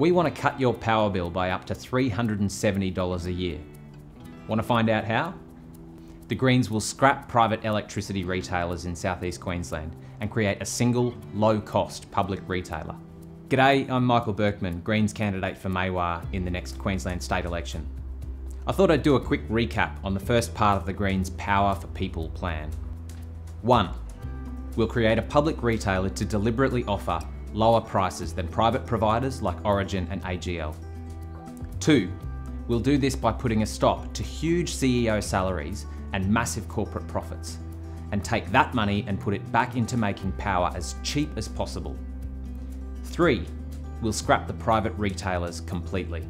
We want to cut your power bill by up to $370 a year. Want to find out how? The Greens will scrap private electricity retailers in southeast Queensland and create a single, low-cost public retailer. G'day, I'm Michael Berkman, Greens candidate for Maywar in the next Queensland state election. I thought I'd do a quick recap on the first part of the Greens' Power for People plan. 1. We'll create a public retailer to deliberately offer lower prices than private providers like Origin and AGL. 2. We'll do this by putting a stop to huge CEO salaries and massive corporate profits, and take that money and put it back into making power as cheap as possible. 3. We'll scrap the private retailers completely.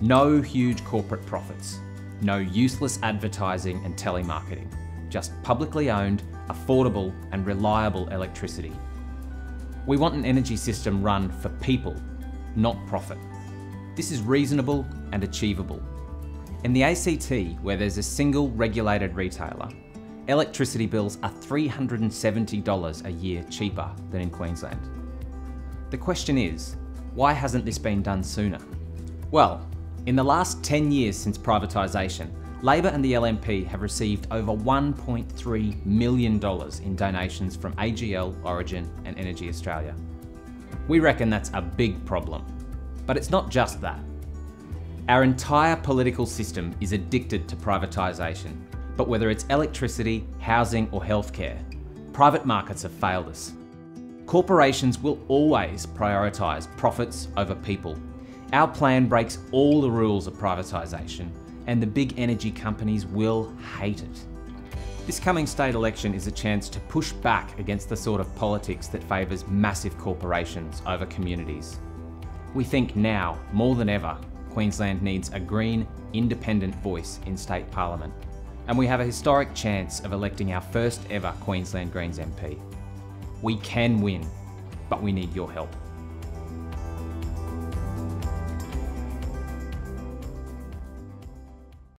No huge corporate profits, no useless advertising and telemarketing, just publicly owned, affordable and reliable electricity. We want an energy system run for people, not profit. This is reasonable and achievable. In the ACT, where there's a single regulated retailer, electricity bills are $370 a year cheaper than in Queensland. The question is, why hasn't this been done sooner? Well, in the last 10 years since privatisation, Labor and the LNP have received over $1.3 million in donations from AGL, Origin and Energy Australia. We reckon that's a big problem. But it's not just that. Our entire political system is addicted to privatisation, but whether it's electricity, housing or healthcare, private markets have failed us. Corporations will always prioritise profits over people. Our plan breaks all the rules of privatisation, and the big energy companies will hate it. This coming state election is a chance to push back against the sort of politics that favours massive corporations over communities. We think now, more than ever, Queensland needs a green, independent voice in state parliament, and we have a historic chance of electing our first ever Queensland Greens MP. We can win, but we need your help.